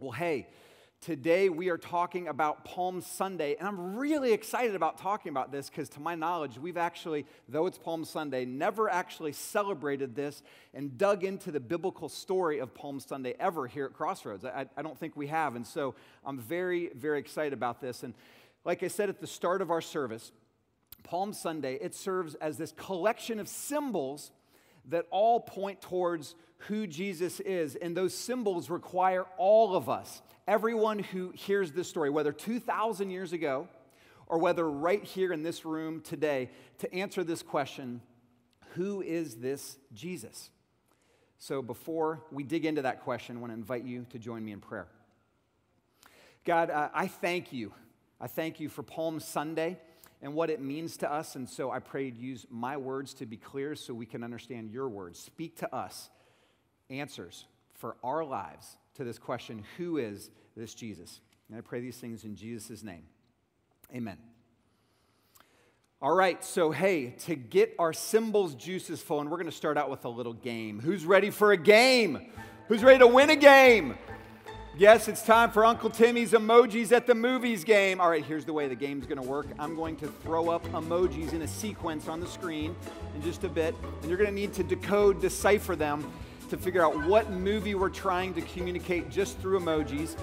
Well, hey, today we are talking about Palm Sunday, and I'm really excited about talking about this because, to my knowledge, we've actually, though it's Palm Sunday, never actually celebrated this and dug into the biblical story of Palm Sunday ever here at Crossroads. I don't think we have, and so I'm very, very excited about this. And like I said at the start of our service, Palm Sunday, it serves as this collection of symbols that all point towards who Jesus is, and those symbols require all of us, everyone who hears this story, whether 2,000 years ago or whether right here in this room today, to answer this question: who is this Jesus? So before we dig into that question, I want to invite you to join me in prayer. God, I thank you. I thank you for Palm Sunday and what it means to us, and so I pray you'd use my words to be clear so we can understand your words. Speak to us answers for our lives to this question: who is this Jesus? And I pray these things in Jesus' name. Amen. All right, so hey, to get our symbols juices flowing, we're going to start out with a little game. Who's ready for a game? Who's ready to win a game? Yes, it's time for Uncle Timmy's Emojis at the Movies game. All right, here's the way the game's going to work. I'm going to throw up emojis in a sequence on the screen in just a bit, and you're going to need to decode, decipher them to figure out what movie we're trying to communicate just through emojis.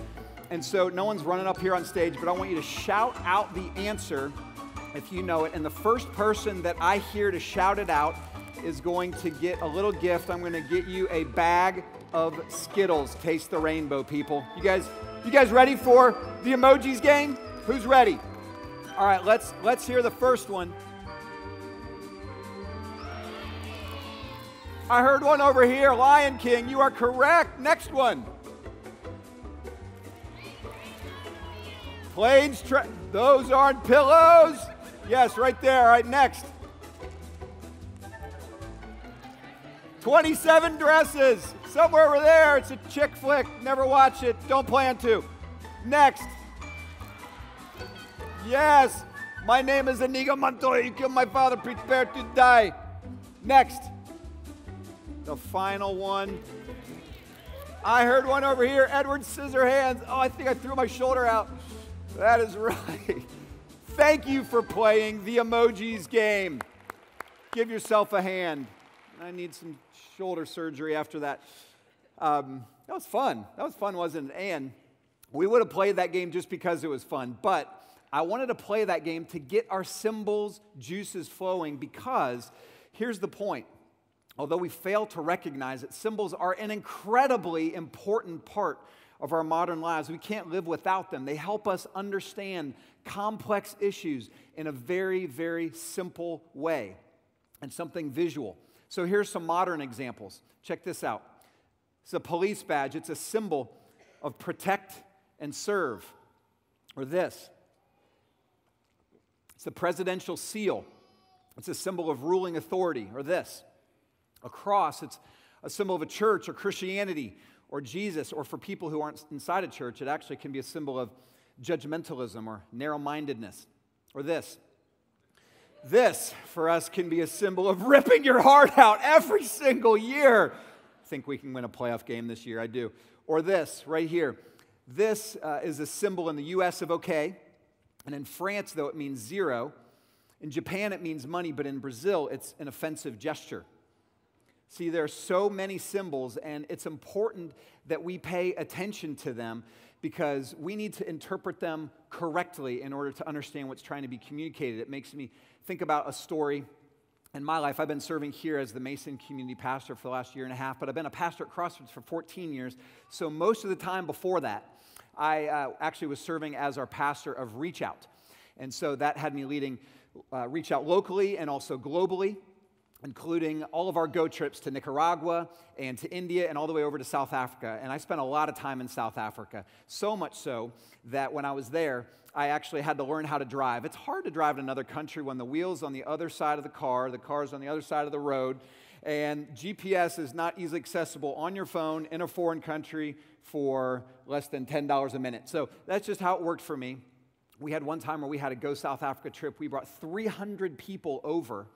And so no one's running up here on stage, but I want you to shout out the answer if you know it. And the first person that I hear to shout it out is going to get a little gift. I'm going to get you a bag of Skittles. Taste the rainbow, people. You guys ready for the emojis game? Who's ready? All right, let's hear the first one. I heard one over here, Lion King. You are correct. Next one. Planes, those aren't pillows. Yes, right there. All right, next. 27 dresses. Somewhere over there. It's a chick flick. Never watch it. Don't plan to. Next. Yes. My name is Inigo Montoya. You killed my father. Prepare to die. Next. The final one. I heard one over here, Edward Scissorhands. Oh, I think I threw my shoulder out. That is right. Thank you for playing the emojis game. Give yourself a hand. I need some shoulder surgery after that. That was fun. That was fun, wasn't it? And we would have played that game just because it was fun, but I wanted to play that game to get our symbols, juices flowing, because here's the point. Although we fail to recognize it, symbols are an incredibly important part of our modern lives. We can't live without them. They help us understand complex issues in a very, very simple way, and something visual. So here's some modern examples. Check this out. It's a police badge. It's a symbol of protect and serve. Or this. It's the presidential seal. It's a symbol of ruling authority. Or this. A cross, it's a symbol of a church or Christianity or Jesus, or for people who aren't inside a church, it actually can be a symbol of judgmentalism or narrow-mindedness. Or this. This, for us, can be a symbol of ripping your heart out every single year. I think we can win a playoff game this year, I do. Or this, right here. This is a symbol in the U.S. of okay, and in France, though, it means zero. In Japan, it means money, but in Brazil, it's an offensive gesture. See, there are so many symbols, and it's important that we pay attention to them because we need to interpret them correctly in order to understand what's trying to be communicated. It makes me think about a story in my life. I've been serving here as the Mason community pastor for the last year and a half, but I've been a pastor at Crossroads for 14 years, so most of the time before that, I actually was serving as our pastor of Reach Out, and so that had me leading Reach Out locally and also globally, including all of our go trips to Nicaragua and to India and all the way over to South Africa. And I spent a lot of time in South Africa, so much so that when I was there, I actually had to learn how to drive. It's hard to drive in another country when the wheel's on the other side of the car's on the other side of the road, and GPS is not easily accessible on your phone in a foreign country for less than $10 a minute. So that's just how it worked for me. We had one time where we had a Go South Africa trip. We brought 300 people over.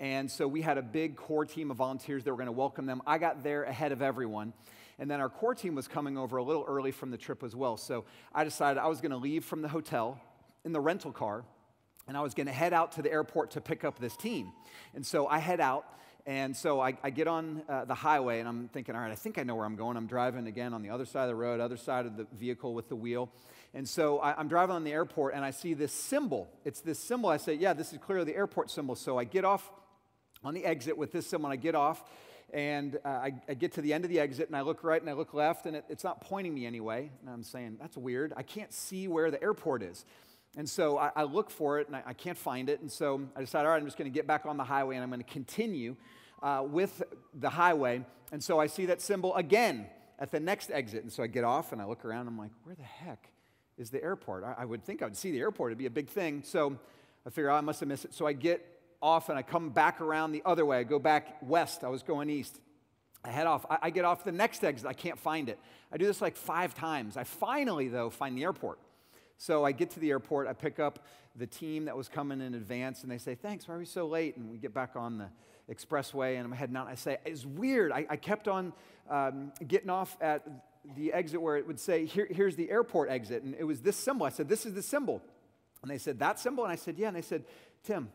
And so we had a big core team of volunteers that were going to welcome them. I got there ahead of everyone. And then our core team was coming over a little early from the trip as well. So I decided I was going to leave from the hotel in the rental car, and I was going to head out to the airport to pick up this team. And so I head out, and so I get on the highway, and I'm thinking, all right, I think I know where I'm going. I'm driving again on the other side of the road, other side of the vehicle with the wheel. And so I'm driving on the airport, and I see this symbol. It's this symbol. I say, yeah, this is clearly the airport symbol. So I get off on the exit with this symbol, and I get off, and I get to the end of the exit, and I look right and I look left, and it's not pointing me anyway. And I'm saying, that's weird. I can't see where the airport is. And so I look for it, and I can't find it. And so I decide, all right, I'm just going to get back on the highway, and I'm going to continue with the highway. And so I see that symbol again at the next exit. And so I get off, and I look around, and I'm like, where the heck is the airport? I would think I would see the airport. It'd be a big thing. So I figure, oh, I must have missed it. So I get off, and I come back around the other way. I go back west. I was going east. I head off. I get off the next exit. I can't find it. I do this like 5 times. I finally, though, find the airport. So I get to the airport. I pick up the team that was coming in advance, and they say, thanks, why are we so late? And we get back on the expressway, and I'm heading out. I say, it's weird. I kept on getting off at the exit where it would say, here's the airport exit, and it was this symbol. I said, this is the symbol. And they said, that symbol? And I said, yeah. And they said, Tim,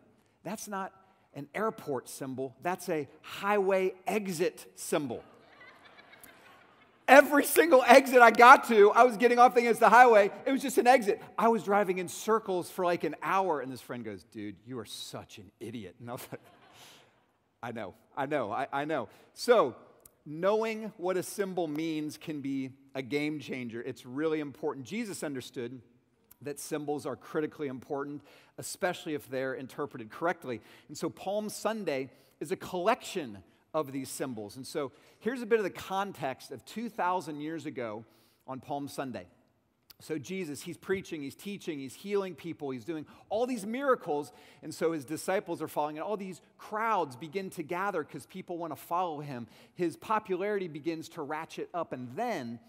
that's not an airport symbol. That's a highway exit symbol. Every single exit I got to, I was getting off against the highway. It was just an exit. I was driving in circles for like an hour, and this friend goes, dude, you are such an idiot. And I was like, I know. So knowing what a symbol means can be a game changer. It's really important. Jesus understood that symbols are critically important, especially if they're interpreted correctly. And so Palm Sunday is a collection of these symbols. And so here's a bit of the context of 2,000 years ago on Palm Sunday. So Jesus, he's preaching, he's teaching, he's healing people, he's doing all these miracles, and so his disciples are following, and all these crowds begin to gather because people want to follow him. His popularity begins to ratchet up, and then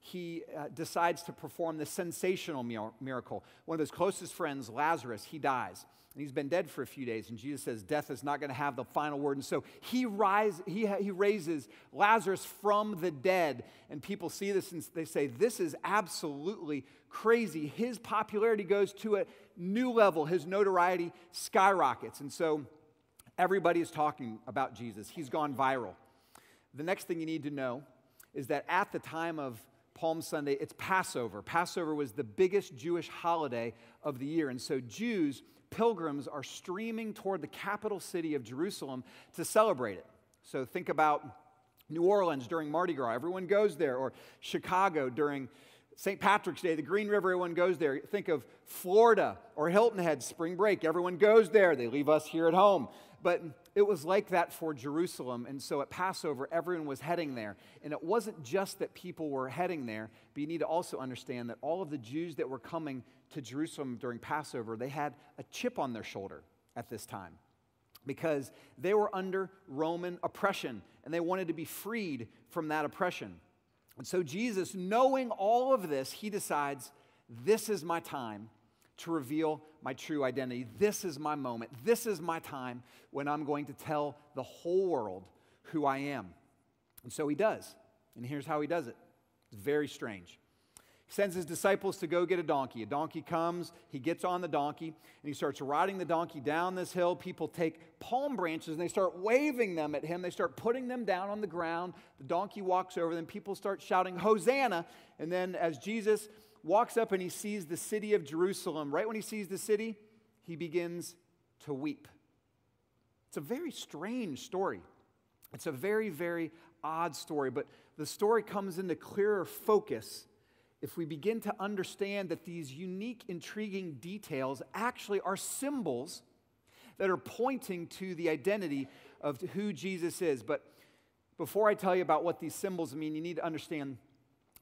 he decides to perform the sensational miracle. One of his closest friends, Lazarus, he dies, and he's been dead for a few days, and Jesus says death is not going to have the final word, and so he raises Lazarus from the dead, and people see this, and they say, this is absolutely crazy. His popularity goes to a new level. His notoriety skyrockets, and so everybody is talking about Jesus. He's gone viral. The next thing you need to know is that at the time of Palm Sunday, it's Passover. Passover was the biggest Jewish holiday of the year. And so Jews, pilgrims, are streaming toward the capital city of Jerusalem to celebrate it. So think about New Orleans during Mardi Gras. Everyone goes there. Or Chicago during St. Patrick's Day, the Green River, everyone goes there. Think of Florida or Hilton Head, spring break. Everyone goes there. They leave us here at home. But it was like that for Jerusalem, and so at Passover, everyone was heading there. And it wasn't just that people were heading there, but you need to also understand that all of the Jews that were coming to Jerusalem during Passover, they had a chip on their shoulder at this time because they were under Roman oppression, and they wanted to be freed from that oppression. And so Jesus, knowing all of this, he decides, this is my time to reveal my true identity. This is my moment. This is my time when I'm going to tell the whole world who I am. And so he does. And here's how he does it. It's very strange. He sends his disciples to go get a donkey. A donkey comes. He gets on the donkey, and he starts riding the donkey down this hill. People take palm branches, and they start waving them at him. They start putting them down on the ground. The donkey walks over them. People start shouting, Hosanna. And then as Jesus walks up and he sees the city of Jerusalem. Right when he sees the city, he begins to weep. It's a very strange story. It's a very, very odd story, but the story comes into clearer focus if we begin to understand that these unique, intriguing details actually are symbols that are pointing to the identity of who Jesus is. But before I tell you about what these symbols mean, you need to understand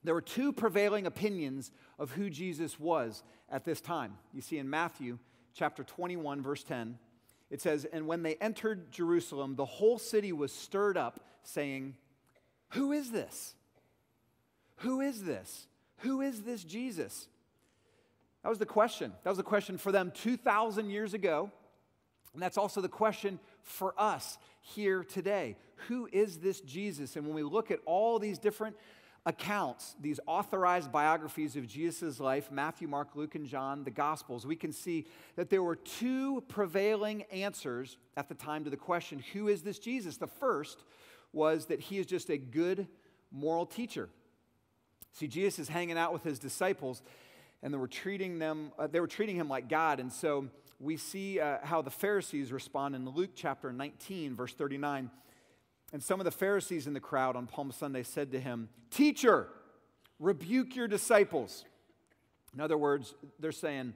there were 2 prevailing opinions of who Jesus was at this time. You see in Matthew chapter 21, verse 10, it says, and when they entered Jerusalem, the whole city was stirred up, saying, who is this? Who is this? Who is this Jesus? That was the question. That was the question for them 2,000 years ago. And that's also the question for us here today. Who is this Jesus? And when we look at all these different accounts, these authorized biographies of Jesus' life, Matthew, Mark, Luke, and John, the Gospels, we can see that there were two prevailing answers at the time to the question, who is this Jesus? The first was that he is just a good moral teacher. See, Jesus is hanging out with his disciples, and they were treating him like God. And so we see how the Pharisees respond in Luke chapter 19, verse 39. And some of the Pharisees in the crowd on Palm Sunday said to him, "Teacher, rebuke your disciples." In other words, they're saying,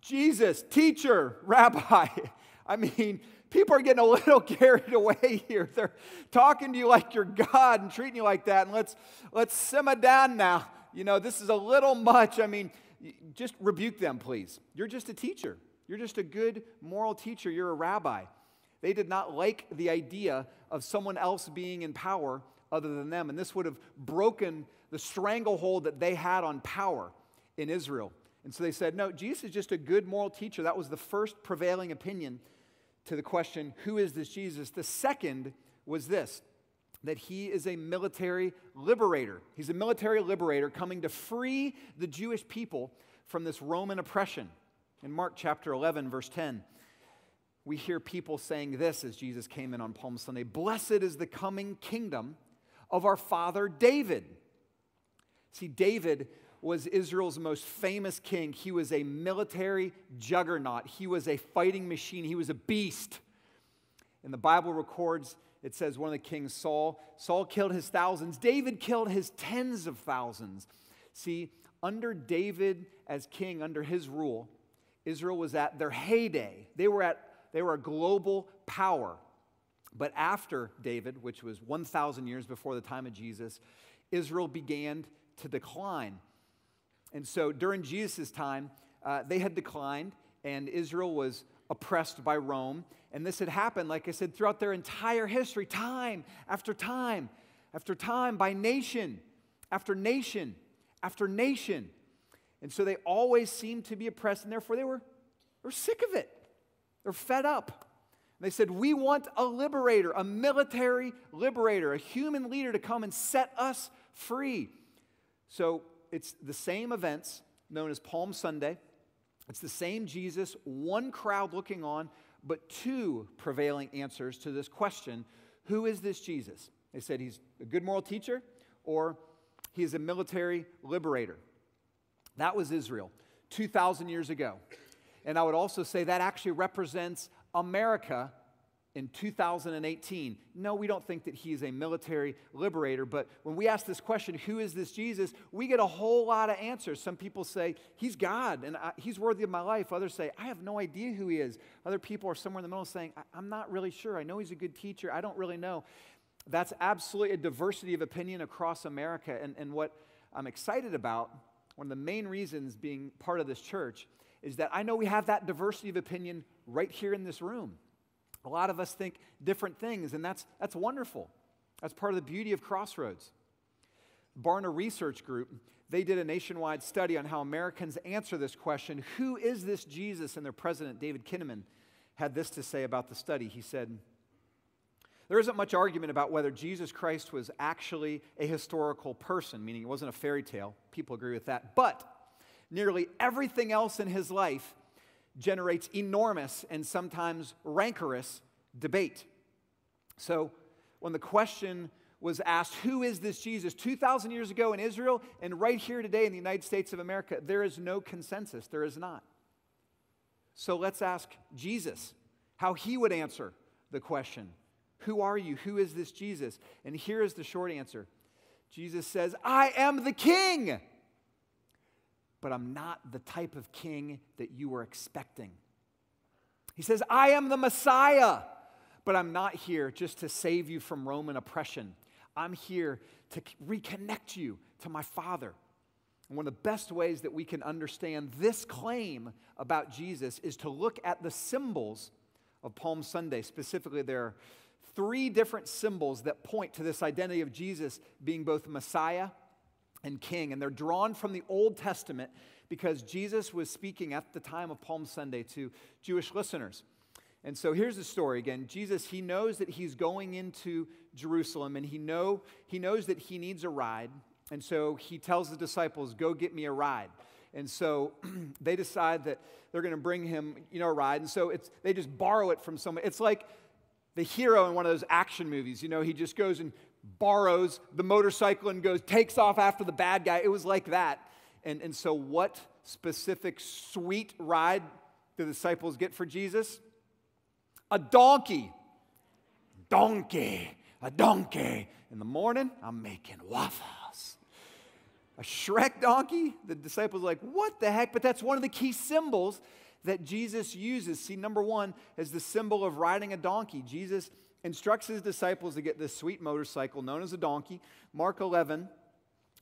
Jesus, teacher, rabbi. I mean, people are getting a little carried away here. They're talking to you like you're God and treating you like that. And let's simmer down now. You know, this is a little much. I mean, just rebuke them, please. You're just a teacher. You're just a good moral teacher. You're a rabbi. They did not like the idea of someone else being in power other than them. And this would have broken the stranglehold that they had on power in Israel. And so they said, no, Jesus is just a good moral teacher. That was the first prevailing opinion to the question, who is this Jesus? The second was this, that he is a military liberator. He's a military liberator coming to free the Jewish people from this Roman oppression. In Mark chapter 11, verse 10. We hear people saying this as Jesus came in on Palm Sunday, "Blessed is the coming kingdom of our father David." See, David was Israel's most famous king. He was a military juggernaut. He was a fighting machine. He was a beast. And the Bible records, it says one of the kings, Saul killed his thousands. David killed his tens of thousands. See, under David as king, under his rule, Israel was at their heyday. They were a global power. But after David, which was 1,000 years before the time of Jesus, Israel began to decline. And so during Jesus' time, they had declined, and Israel was oppressed by Rome. And this had happened, like I said, throughout their entire history, time after time after time, by nation after nation after nation. And so they always seemed to be oppressed, and therefore they were sick of it. They're fed up. And they said, we want a liberator, a military liberator, a human leader to come and set us free. So it's the same events known as Palm Sunday. It's the same Jesus, one crowd looking on, but two prevailing answers to this question, who is this Jesus? They said he's a good moral teacher, or he is a military liberator. That was Israel 2,000 years ago. And I would also say that actually represents America in 2018. No, we don't think that he is a military liberator, but when we ask this question, who is this Jesus, we get a whole lot of answers. Some people say, he's God, and he's worthy of my life. Others say, I have no idea who he is. Other people are somewhere in the middle saying, I'm not really sure. I know he's a good teacher. I don't really know. That's absolutely a diversity of opinion across America, and what I'm excited about, one of the main reasons being part of this church, is that I know we have that diversity of opinion right here in this room. A lot of us think different things, and that's wonderful. That's part of the beauty of Crossroads. Barna Research Group, they did a nationwide study on how Americans answer this question, who is this Jesus? And their president, David Kinnaman, had this to say about the study. He said, there isn't much argument about whether Jesus Christ was actually a historical person, meaning it wasn't a fairy tale. People agree with that, but nearly everything else in his life generates enormous and sometimes rancorous debate. So when the question was asked, who is this Jesus? 2,000 years ago in Israel and right here today in the United States of America, there is no consensus. There is not. So let's ask Jesus how he would answer the question. Who are you? Who is this Jesus? And here is the short answer. Jesus says, I am the king. But I'm not the type of king that you were expecting. He says, I am the Messiah, but I'm not here just to save you from Roman oppression. I'm here to reconnect you to my Father. And one of the best ways that we can understand this claim about Jesus is to look at the symbols of Palm Sunday. Specifically, there are three different symbols that point to this identity of Jesus being both Messiah and king, and they're drawn from the Old Testament because Jesus was speaking at the time of Palm Sunday to Jewish listeners. And so here's the story again. Jesus, he knows that he's going into Jerusalem, and he knows that he needs a ride. And so he tells the disciples, go get me a ride. And so they decide that they're going to bring him, a ride. And so they just borrow it from someone. It's like the hero in one of those action movies. He just goes and borrows the motorcycle and takes off after the bad guy. It was like that. And so what specific sweet ride do the disciples get for Jesus? A donkey. Donkey. A donkey. In the morning, I'm making waffles. A Shrek donkey? The disciples are like, what the heck? But that's one of the key symbols that Jesus uses. See, number one is the symbol of riding a donkey. Jesus instructs his disciples to get this sweet motorcycle known as a donkey. Mark 11,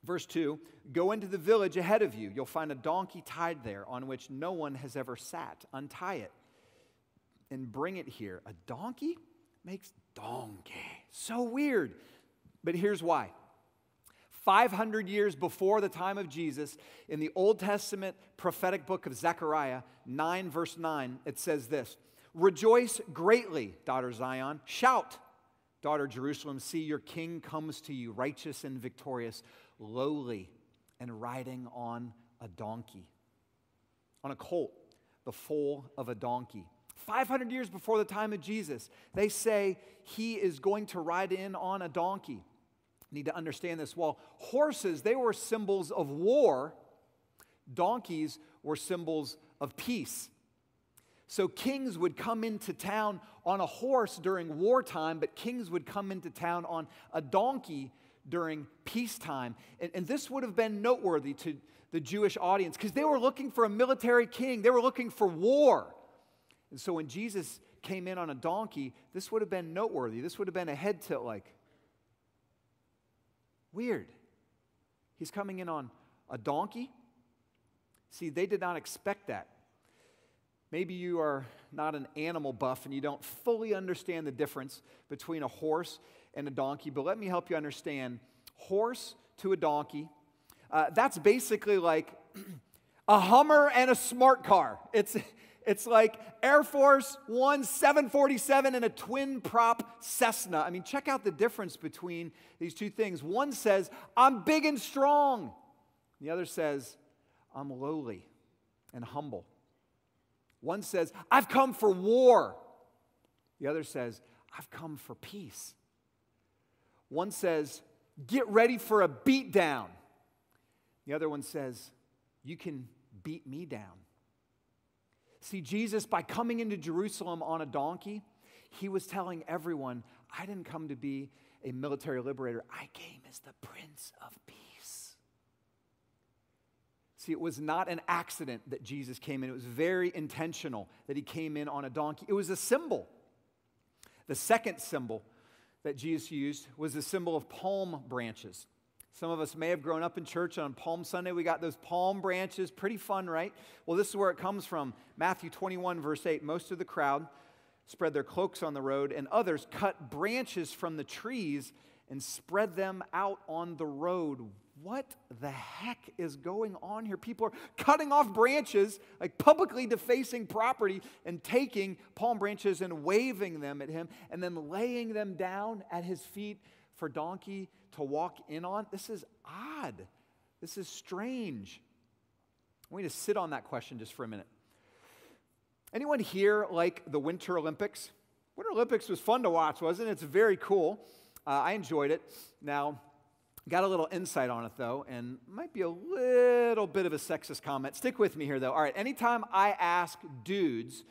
verse 2, go into the village ahead of you. You'll find a donkey tied there on which no one has ever sat. Untie it and bring it here. A donkey makes donkey. So weird. But here's why. 500 years before the time of Jesus, in the Old Testament prophetic book of Zechariah 9, verse 9, it says this, rejoice greatly, daughter Zion. Shout, daughter Jerusalem. See, your king comes to you, righteous and victorious, lowly and riding on a donkey, on a colt, the foal of a donkey. 500 years before the time of Jesus, they say he is going to ride in on a donkey. Need to understand this. Well, horses, they were symbols of war. Donkeys were symbols of peace. So kings would come into town on a horse during wartime, but kings would come into town on a donkey during peacetime. And this would have been noteworthy to the Jewish audience because they were looking for a military king. They were looking for war. And so when Jesus came in on a donkey, this would have been noteworthy. This would have been a head tilt like, weird. He's coming in on a donkey. See, they did not expect that. Maybe you are not an animal buff and you don't fully understand the difference between a horse and a donkey, but let me help you understand. Horse to a donkey, that's basically like a Hummer and a smart car. It's like Air Force One 747 and a twin-prop Cessna. I mean, check out the difference between these two things. One says, I'm big and strong. The other says, I'm lowly and humble. One says, I've come for war. The other says, I've come for peace. One says, get ready for a beatdown. The other one says, you can beat me down. See, Jesus, by coming into Jerusalem on a donkey, he was telling everyone, I didn't come to be a military liberator. I came as the Prince of Peace. See, it was not an accident that Jesus came in. It was very intentional that he came in on a donkey. It was a symbol. The second symbol that Jesus used was the symbol of palm branches. Some of us may have grown up in church on Palm Sunday. We got those palm branches. Pretty fun, right? Well, this is where it comes from. Matthew 21, verse 8. Most of the crowd spread their cloaks on the road, and others cut branches from the trees and spread them out on the road. What the heck is going on here? People are cutting off branches, like publicly defacing property, and taking palm branches and waving them at him, and then laying them down at his feet for donkey to walk in on? This is odd. This is strange. I want you to sit on that question just for a minute. Anyone here like the Winter Olympics? Winter Olympics was fun to watch, wasn't it? It's very cool. I enjoyed it. Now, got a little insight on it, though, and might be a little bit of a sexist comment. Stick with me here, though. All right, anytime I ask dudes,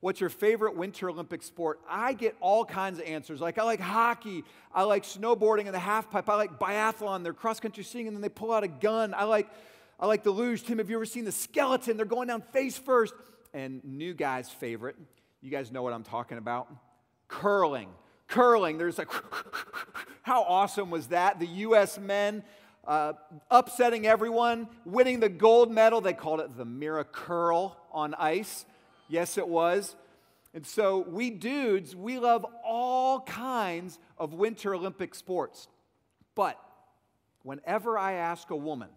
what's your favorite Winter Olympic sport? I get all kinds of answers. Like, I like hockey. I like snowboarding and the half pipe. I like biathlon. They're cross-country skiing, and then they pull out a gun. I like the luge. Tim, have you ever seen the skeleton? They're going down face first. And new guy's favorite, you guys know what I'm talking about, curling. Curling. There's like, how awesome was that? The U.S. men upsetting everyone, winning the gold medal. They called it the Miracurl on ice. Yes, it was. And so we dudes, we love all kinds of Winter Olympic sports. But whenever I ask a woman,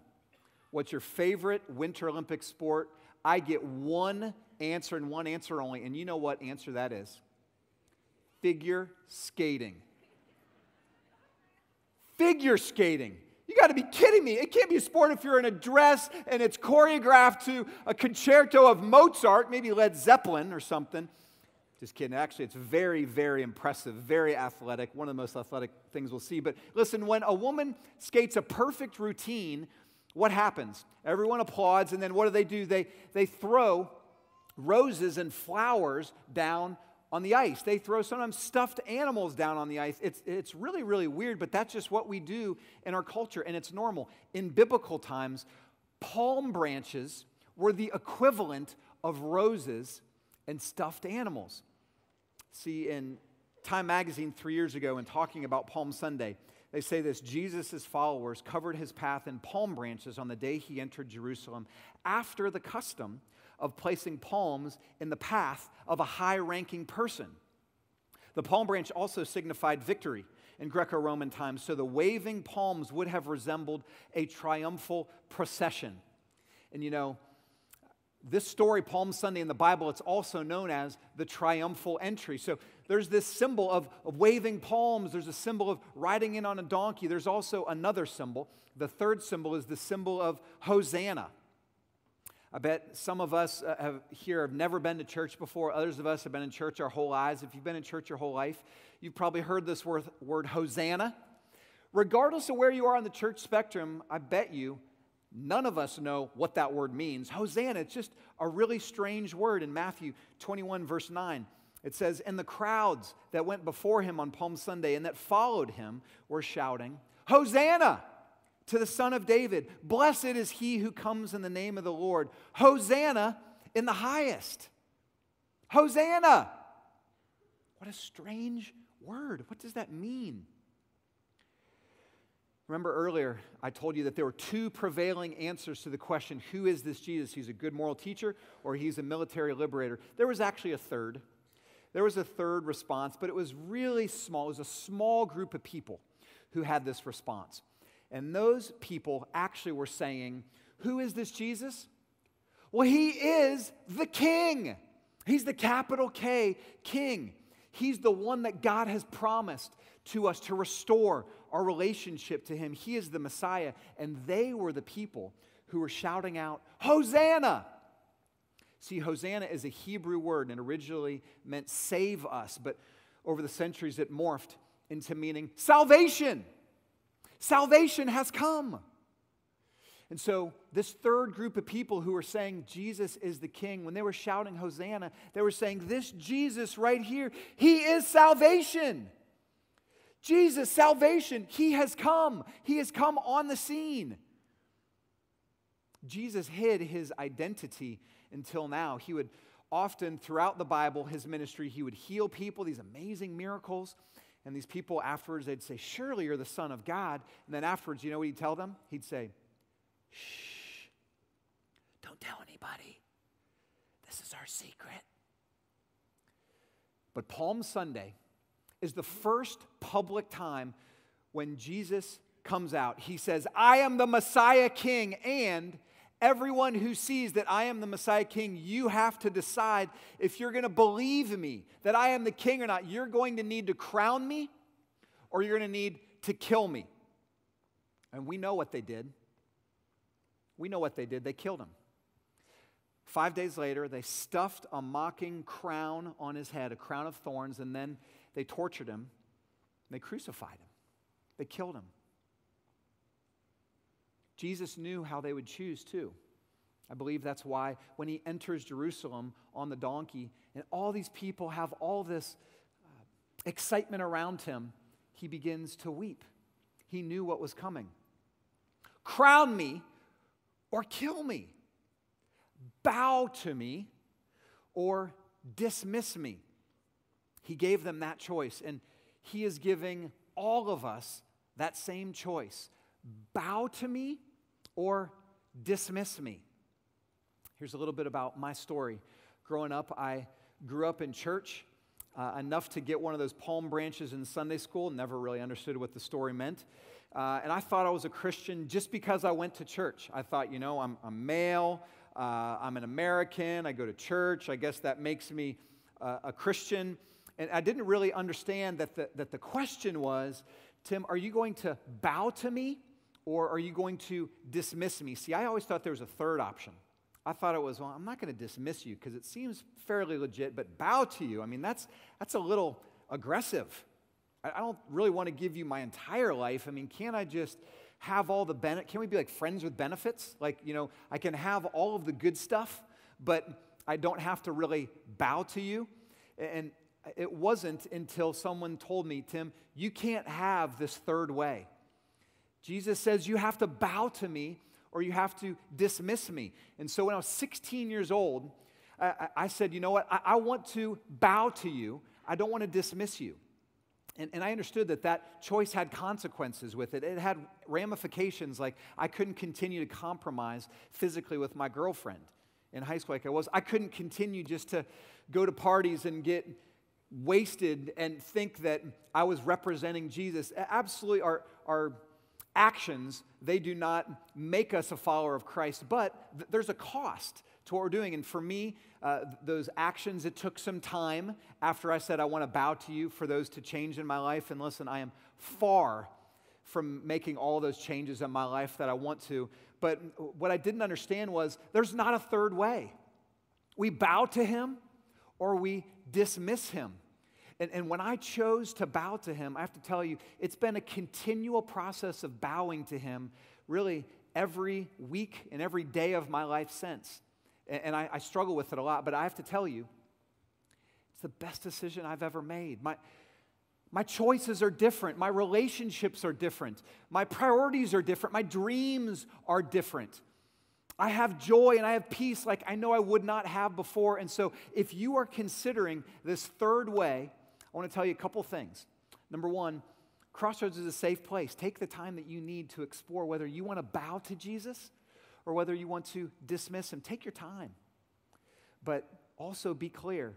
what's your favorite Winter Olympic sport? I get one answer and one answer only. And you know what answer that is? Figure skating. Figure skating. You got to be kidding me. It can't be a sport if you're in a dress and it's choreographed to a concerto of Mozart, maybe Led Zeppelin or something. Just kidding. Actually, it's very, very impressive, very athletic, one of the most athletic things we'll see. But listen, when a woman skates a perfect routine, what happens? Everyone applauds, and then what do? They throw roses and flowers down on the ice. They throw sometimes stuffed animals down on the ice. It's really, really weird, but that's just what we do in our culture, and it's normal. In biblical times, palm branches were the equivalent of roses and stuffed animals. See, in Time magazine 3 years ago, in talking about Palm Sunday, they say this: Jesus' followers covered his path in palm branches on the day he entered Jerusalem, after the custom of placing palms in the path of a high-ranking person. The palm branch also signified victory in Greco-Roman times, so the waving palms would have resembled a triumphal procession. And you know, this story, Palm Sunday in the Bible, it's also known as the triumphal entry. So there's this symbol of waving palms. There's a symbol of riding in on a donkey. There's also another symbol. The third symbol is the symbol of Hosanna. I bet some of us have never been to church before. Others of us have been in church our whole lives. If you've been in church your whole life, you've probably heard this word Hosanna. Regardless of where you are on the church spectrum, I bet you, none of us know what that word means. Hosanna, it's just a really strange word. In Matthew 21, verse 9, it says, "And the crowds that went before him on Palm Sunday and that followed him were shouting, 'Hosanna to the Son of David. Blessed is he who comes in the name of the Lord. Hosanna in the highest.'" Hosanna! What a strange word. What does that mean? Remember earlier, I told you that there were two prevailing answers to the question, who is this Jesus? He's a good moral teacher, or he's a military liberator. There was actually a third. There was a third response, but it was really small. It was a small group of people who had this response. And those people actually were saying, who is this Jesus? Well, he is the King. He's the capital K, King. He's the one that God has promised to us to restore our relationship to him. He is the Messiah. And they were the people who were shouting out, Hosanna! See, Hosanna is a Hebrew word, and it originally meant save us. But over the centuries, it morphed into meaning salvation. Salvation has come. And so this third group of people who were saying Jesus is the King, when they were shouting Hosanna, they were saying, this Jesus right here, he is salvation. Jesus, salvation, he has come. He has come on the scene. Jesus hid his identity until now. He would often, throughout the Bible, his ministry, he would heal people, these amazing miracles. And these people afterwards, they'd say, surely you're the Son of God. And then afterwards, you know what he'd tell them? He'd say, shh, don't tell anybody. This is our secret. But Palm Sunday is the first public time when Jesus comes out. He says, I am the Messiah King, and everyone who sees that I am the Messiah King, you have to decide if you're going to believe me, that I am the King or not. You're going to need to crown me, or you're going to need to kill me. And we know what they did. We know what they did. They killed him. 5 days later, they stuffed a mocking crown on his head, a crown of thorns, and then they tortured him. They crucified him. They killed him. Jesus knew how they would choose too. I believe that's why when he enters Jerusalem on the donkey and all these people have all this excitement around him, he begins to weep. He knew what was coming. Crown me or kill me. Bow to me or dismiss me. He gave them that choice, and he is giving all of us that same choice. Bow to me or dismiss me. Here's a little bit about my story. Growing up, I grew up in church enough to get one of those palm branches in Sunday school. Never really understood what the story meant. and I thought I was a Christian just because I went to church. I thought, you know, I'm male, I'm an American, I go to church, I guess that makes me a Christian. And I didn't really understand that the question was, Tim, are you going to bow to me or are you going to dismiss me? See, I always thought there was a third option. I thought it was, well, I'm not going to dismiss you because it seems fairly legit, but bow to you, I mean, that's a little aggressive. I don't really want to give you my entire life. I mean, can't I just have all the benefits? Can we be like friends with benefits? Like, you know, I can have all of the good stuff, but I don't have to really bow to you. And it wasn't until someone told me, Tim, you can't have this third way. Jesus says you have to bow to me or you have to dismiss me. And so when I was 16 years old, I said, you know what, I want to bow to you. I don't want to dismiss you. And I understood that choice had consequences with it. It had ramifications, like I couldn't continue to compromise physically with my girlfriend in high school like I was. I couldn't continue just to go to parties and get wasted and think that I was representing Jesus. Absolutely, our actions, they do not make us a follower of Christ, but there's a cost to what we're doing. And for me, those actions, it took some time after I said, I want to bow to you, for those to change in my life. And listen, I am far from making all those changes in my life that I want to. But what I didn't understand was there's not a third way. We bow to him or we dismiss him. And when I chose to bow to him, I have to tell you, it's been a continual process of bowing to him really every week and every day of my life since. And I struggle with it a lot, but I have to tell you, it's the best decision I've ever made. My choices are different. My relationships are different. My priorities are different. My dreams are different. I have joy and I have peace like I know I would not have before. And so if you are considering this third way, I want to tell you a couple things. Number one, Crossroads is a safe place. Take the time that you need to explore whether you want to bow to Jesus or whether you want to dismiss him. Take your time. But also be clear.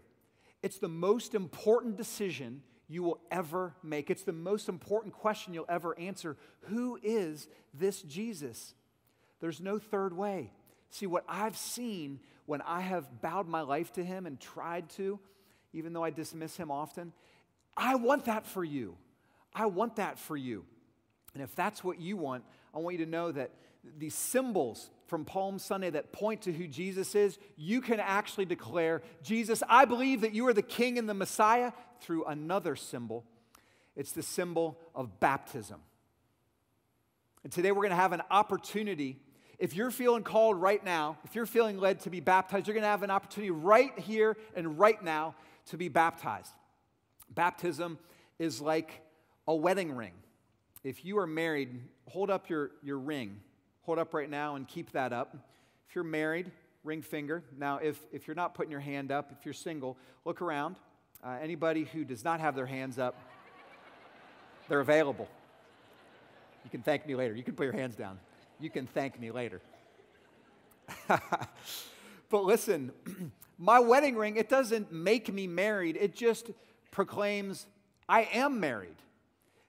It's the most important decision you will ever make. It's the most important question you'll ever answer. Who is this Jesus? There's no third way. See, what I've seen when I have bowed my life to him and tried to, even though I dismiss him often, I want that for you. I want that for you. And if that's what you want, I want you to know that these symbols from Palm Sunday that point to who Jesus is, you can actually declare, Jesus, I believe that you are the King and the Messiah, through another symbol. It's the symbol of baptism. And today we're going to have an opportunity. If you're feeling called right now, if you're feeling led to be baptized, you're going to have an opportunity right here and right now to be baptized. Baptism is like a wedding ring. If you are married, hold up your ring. Hold up right now and keep that up. If you're married, ring finger. Now, if you're not putting your hand up, if you're single, look around. Anybody who does not have their hands up, they're available. You can thank me later. You can put your hands down. You can thank me later. But listen, my wedding ring, it doesn't make me married. It just proclaims I am married.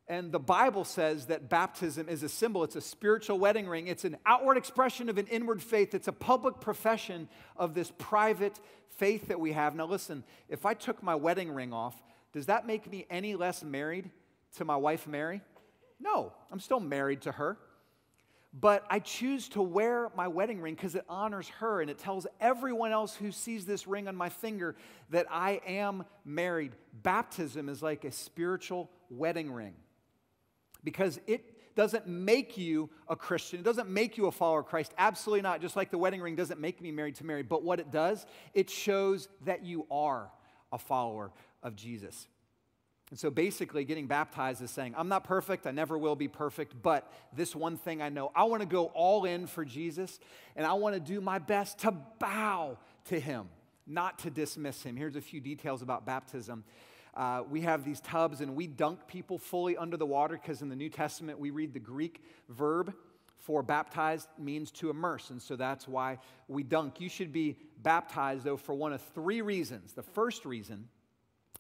And the Bible says that baptism is a symbol. It's a spiritual wedding ring. It's an outward expression of an inward faith. It's a public profession of this private faith that we have. Now listen, if I took my wedding ring off, does that make me any less married to my wife Mary? No, I'm still married to her. But I choose to wear my wedding ring because it honors her and it tells everyone else who sees this ring on my finger that I am married. Baptism is like a spiritual wedding ring. Because it doesn't make you a Christian. It doesn't make you a follower of Christ. Absolutely not. Just like the wedding ring doesn't make me married to Mary. But what it does, it shows that you are a follower of Jesus. And so basically getting baptized is saying, I'm not perfect. I never will be perfect. But this one thing I know, I want to go all in for Jesus. And I want to do my best to bow to him, not to dismiss him. Here's a few details about baptism. We have these tubs and we dunk people fully under the water because in the New Testament we read the Greek verb for baptized means to immerse. And so that's why we dunk. You should be baptized though for one of three reasons. The first reason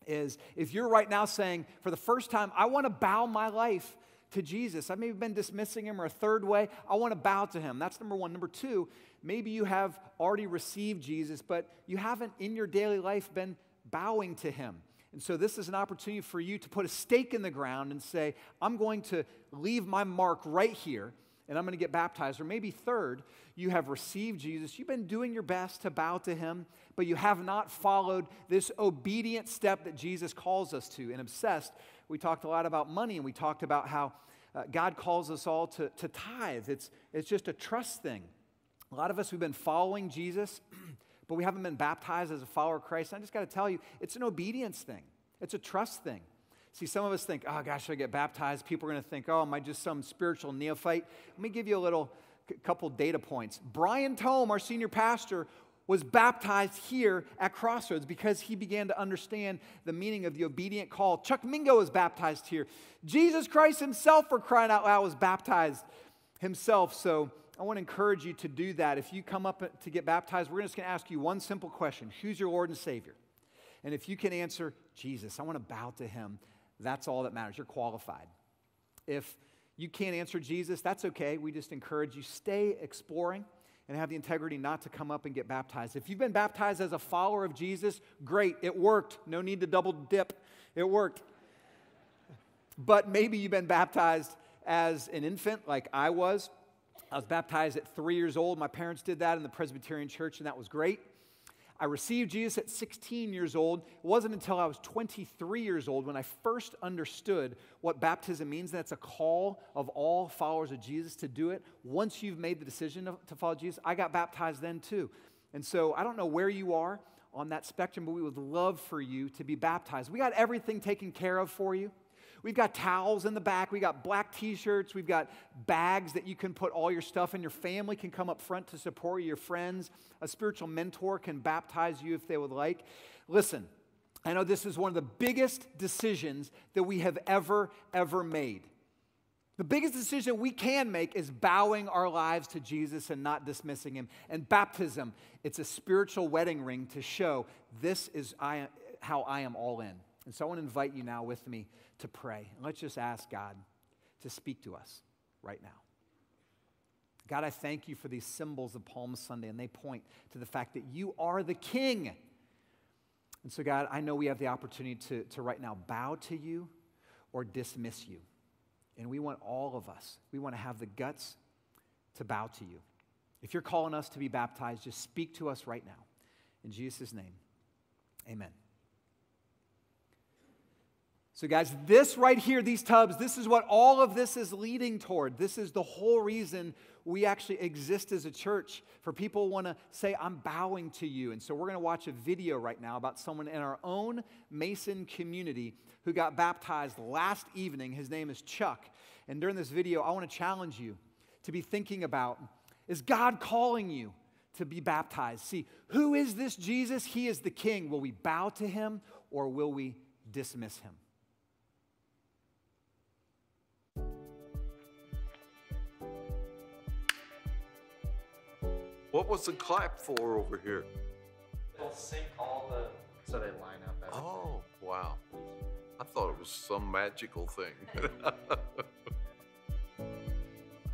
is if you're right now saying for the first time, I want to bow my life to Jesus. I've maybe been dismissing him, or a third way, I want to bow to him. That's number one. Number two, maybe you have already received Jesus, but you haven't in your daily life been bowing to him. And so this is an opportunity for you to put a stake in the ground and say, I'm going to leave my mark right here, and I'm going to get baptized. Or maybe third, you have received Jesus. You've been doing your best to bow to him, but you have not followed this obedient step that Jesus calls us to. And obsessed, we talked a lot about money, and we talked about how God calls us all to tithe. It's just a trust thing. A lot of us, we've been following Jesus, but we haven't been baptized as a follower of Christ. And I just got to tell you, it's an obedience thing. It's a trust thing. See, some of us think, oh, gosh, should I get baptized? People are going to think, oh, am I just some spiritual neophyte? Let me give you a little couple data points. Brian Tome, our senior pastor, was baptized here at Crossroads because he began to understand the meaning of the obedient call. Chuck Mingo was baptized here. Jesus Christ himself, for crying out loud, was baptized himself. So I want to encourage you to do that. If you come up to get baptized, we're just going to ask you one simple question. Who's your Lord and Savior? And if you can answer, Jesus, I want to bow to him, that's all that matters. You're qualified. If you can't answer Jesus, that's okay. We just encourage you, stay exploring and have the integrity not to come up and get baptized. If you've been baptized as a follower of Jesus, great, it worked. No need to double dip. It worked. But maybe you've been baptized as an infant like I was. I was baptized at 3 years old. My parents did that in the Presbyterian Church, and that was great. I received Jesus at 16 years old. It wasn't until I was 23 years old when I first understood what baptism means. That's a call of all followers of Jesus to do it. Once you've made the decision to follow Jesus, I got baptized then too. And so I don't know where you are on that spectrum, but we would love for you to be baptized. We got everything taken care of for you. We've got towels in the back. We've got black T-shirts. We've got bags that you can put all your stuff in. Your family can come up front to support you. Your friends, a spiritual mentor can baptize you if they would like. Listen, I know this is one of the biggest decisions that we have ever made. The biggest decision we can make is bowing our lives to Jesus and not dismissing him. And baptism, it's a spiritual wedding ring to show this is how I am all in. And so I want to invite you now with me to pray. And let's just ask God to speak to us right now. God, I thank you for these symbols of Palm Sunday, and they point to the fact that you are the King. And so, God, I know we have the opportunity to right now bow to you or dismiss you. And we want all of us, we want to have the guts to bow to you. If you're calling us to be baptized, just speak to us right now. In Jesus' name, amen. So guys, this right here, these tubs, this is what all of this is leading toward. This is the whole reason we actually exist as a church, for people who want to say, I'm bowing to you. And so we're going to watch a video right now about someone in our own Mason community who got baptized last evening. His name is Chuck. And during this video, I want to challenge you to be thinking about, is God calling you to be baptized? See, who is this Jesus? He is the King. Will we bow to him, or will we dismiss him? What was the clap for over here? They'll sync all the, so they line up. Oh, wow. I thought it was some magical thing.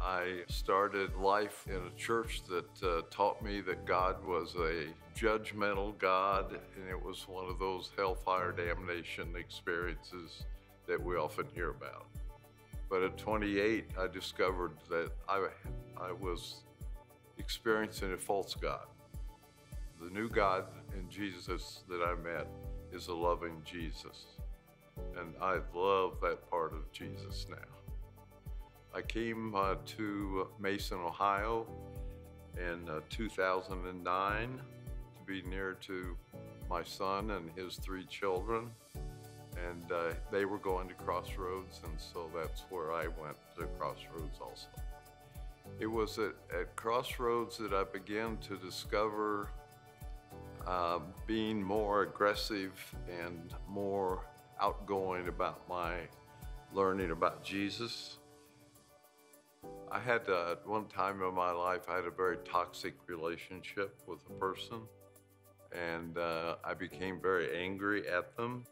I started life in a church that taught me that God was a judgmental God, and it was one of those hellfire damnation experiences that we often hear about. But at 28, I discovered that I was experiencing a false God. The new God in Jesus that I met is a loving Jesus. And I love that part of Jesus now. I came to Mason, Ohio in 2009 to be near to my son and his three children. And they were going to Crossroads, and so that's where I went to Crossroads also. It was at Crossroads that I began to discover being more aggressive and more outgoing about my learning about Jesus. I had, at one time in my life, I had a very toxic relationship with a person, and I became very angry at them,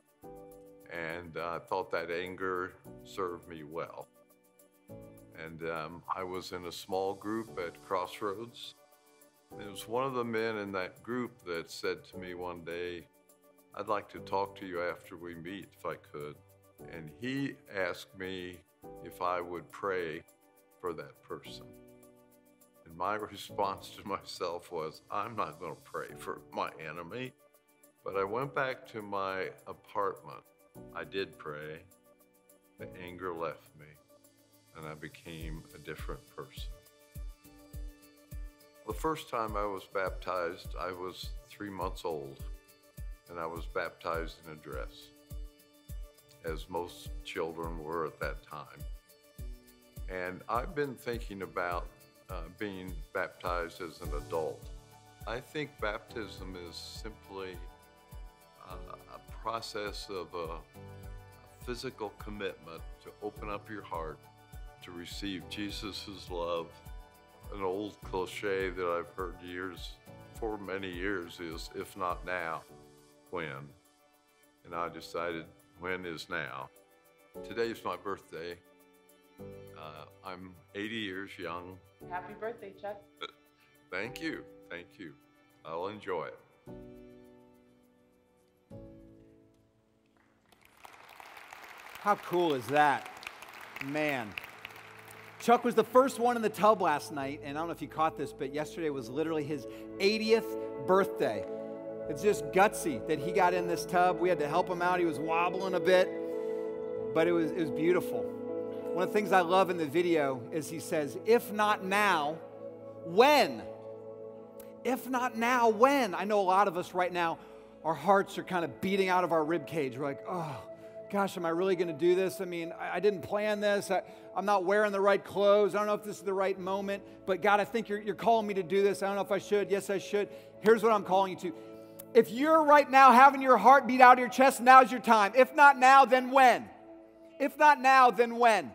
and I thought that anger served me well. And I was in a small group at Crossroads. It was one of the men in that group that said to me one day, "I'd like to talk to you after we meet if I could." And he asked me if I would pray for that person. And my response to myself was, I'm not going to pray for my enemy. But I went back to my apartment. I did pray. The anger left me, and I became a different person. The first time I was baptized, I was 3 months old, and I was baptized in a dress, as most children were at that time. And I've been thinking about being baptized as an adult. I think baptism is simply a process of a physical commitment to open up your heart to receive Jesus's love. An old cliche that I've heard for many years is, if not now, when? And I decided when is now. Today's my birthday. I'm 80 years young. Happy birthday, Chuck. Thank you, thank you. I'll enjoy it. How cool is that? Man. Chuck was the first one in the tub last night, and I don't know if you caught this, but yesterday was literally his 80th birthday. It's just gutsy that he got in this tub. We had to help him out. He was wobbling a bit, but it was beautiful. One of the things I love in the video is he says, if not now, when? If not now, when? I know a lot of us right now, our hearts are kind of beating out of our rib cage. We're like, oh, gosh, am I really going to do this? I mean, I didn't plan this. I'm not wearing the right clothes. I don't know if this is the right moment. But God, I think you're calling me to do this. I don't know if I should. Yes, I should. Here's what I'm calling you to. If you're right now having your heart beat out of your chest, now's your time. If not now, then when? If not now, then when?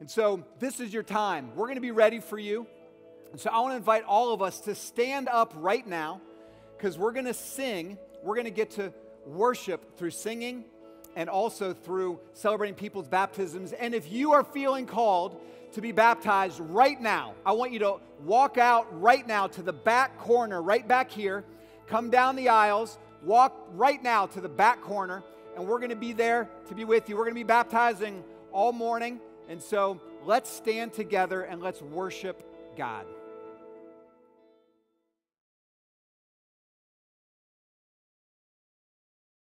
And so this is your time. We're going to be ready for you. And so I want to invite all of us to stand up right now because we're going to sing. We're going to get to worship through singing and also through celebrating people's baptisms. And if you are feeling called to be baptized right now, I want you to walk out right now to the back corner, right back here. Come down the aisles, walk right now to the back corner, and we're going to be there to be with you. We're going to be baptizing all morning. And so let's stand together and let's worship God.